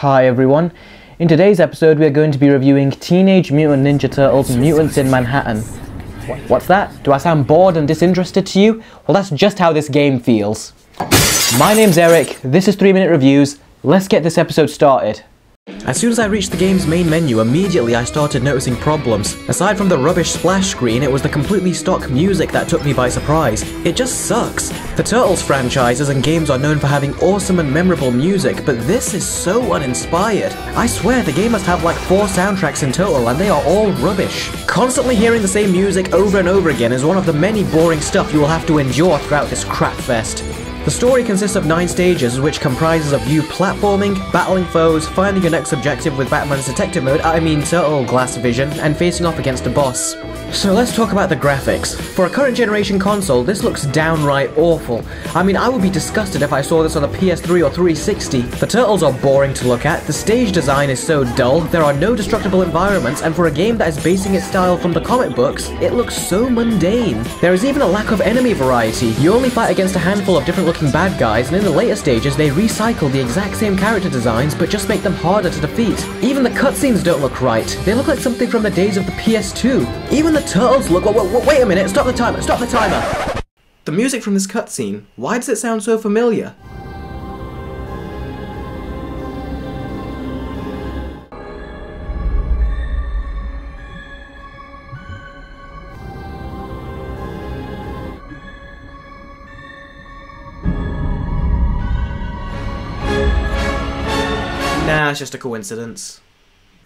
Hi everyone, in today's episode we are going to be reviewing Teenage Mutant Ninja Turtles Mutants in Manhattan. What's that? Do I sound bored and disinterested to you? Well, that's just how this game feels. My name's Eric, this is 3 Minute Reviews, let's get this episode started. As soon as I reached the game's main menu, immediately I started noticing problems. Aside from the rubbish splash screen, it was the completely stock music that took me by surprise. It just sucks. The Turtles franchises and games are known for having awesome and memorable music, but this is so uninspired. I swear the game must have like 4 soundtracks in total and they are all rubbish. Constantly hearing the same music over and over again is one of the many boring stuff you will have to endure throughout this crapfest. The story consists of 9 stages, which comprises of you platforming, battling foes, finding your next objective with Batman's detective mode, turtle glass vision, and facing off against a boss. So let's talk about the graphics. For a current generation console, this looks downright awful. I would be disgusted if I saw this on a PS3 or 360. The turtles are boring to look at, the stage design is so dull, there are no destructible environments, and for a game that is basing its style from the comic books, it looks so mundane. There is even a lack of enemy variety. You only fight against a handful of different looking bad guys, and in the later stages they recycle the exact same character designs but just make them harder to defeat. Even the cutscenes don't look right, they look like something from the days of the PS2. Even the turtles look— wait a minute, stop the timer! The music from this cutscene, why does it sound so familiar? Nah, it's just a coincidence.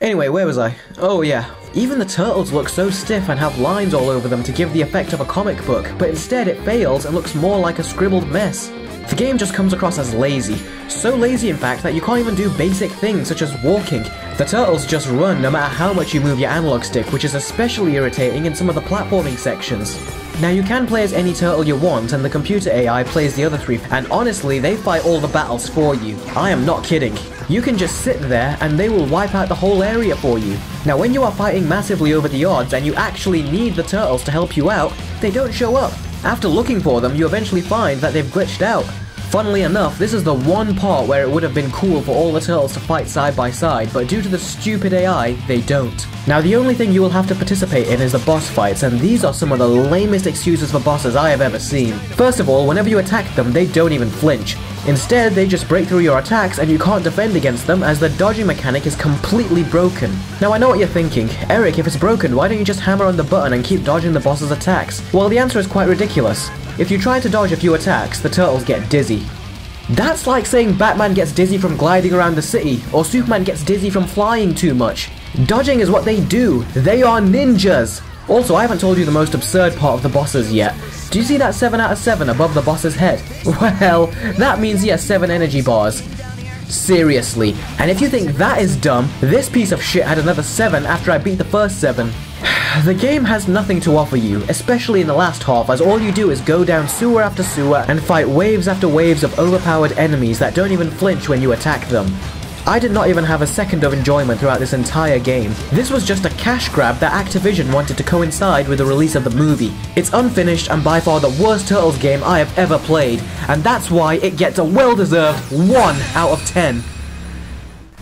Anyway, where was I? Oh yeah. Even the turtles look so stiff and have lines all over them to give the effect of a comic book, but instead it fails and looks more like a scribbled mess. The game just comes across as lazy. So lazy, in fact, that you can't even do basic things such as walking. The turtles just run no matter how much you move your analog stick, which is especially irritating in some of the platforming sections. Now you can play as any turtle you want, and the computer AI plays the other 3, and honestly, they fight all the battles for you. I am not kidding. You can just sit there, and they will wipe out the whole area for you. Now when you are fighting massively over the odds, and you actually need the turtles to help you out, they don't show up. After looking for them, you eventually find that they've glitched out. Funnily enough, this is the one part where it would have been cool for all the turtles to fight side by side, but due to the stupid AI, they don't. Now the only thing you will have to participate in is the boss fights, and these are some of the lamest excuses for bosses I have ever seen. First of all, whenever you attack them, they don't even flinch. Instead, they just break through your attacks and you can't defend against them as the dodging mechanic is completely broken. Now I know what you're thinking, Eric, if it's broken, why don't you just hammer on the button and keep dodging the boss's attacks? Well, the answer is quite ridiculous. If you try to dodge a few attacks, the turtles get dizzy. That's like saying Batman gets dizzy from gliding around the city, or Superman gets dizzy from flying too much. Dodging is what they do. They are ninjas! Also, I haven't told you the most absurd part of the bosses yet. Do you see that 7 out of 7 above the boss's head? Well, that means he has 7 energy bars. Seriously. And if you think that is dumb, this piece of shit had another 7 after I beat the first 7. The game has nothing to offer you, especially in the last half, as all you do is go down sewer after sewer and fight waves after waves of overpowered enemies that don't even flinch when you attack them. I did not even have a second of enjoyment throughout this entire game. This was just a cash grab that Activision wanted to coincide with the release of the movie. It's unfinished and by far the worst Turtles game I have ever played, and that's why it gets a well-deserved 1 out of 10.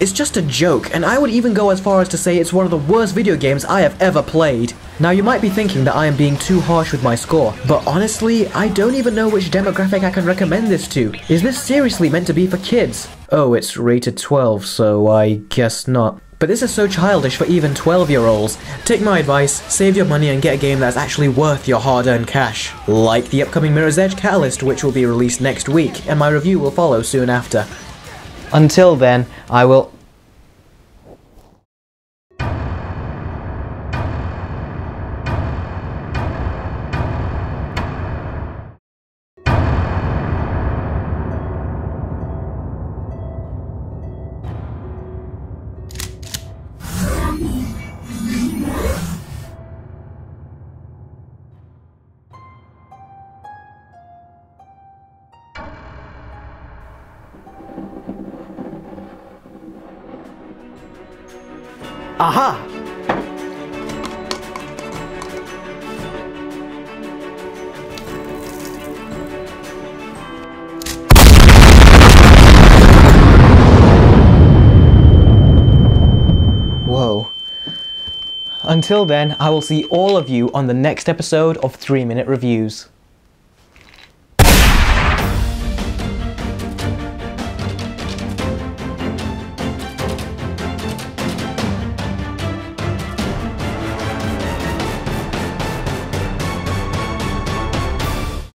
It's just a joke, and I would even go as far as to say it's one of the worst video games I have ever played. Now you might be thinking that I am being too harsh with my score, but honestly, I don't even know which demographic I can recommend this to. Is this seriously meant to be for kids? Oh, it's rated 12, so I guess not. But this is so childish for even 12-year-olds. Take my advice, save your money and get a game that's actually worth your hard-earned cash. Like the upcoming Mirror's Edge Catalyst, which will be released next week, and my review will follow soon after. Until then, I will... Aha! Until then, I will see all of you on the next episode of 3 Minute Reviews.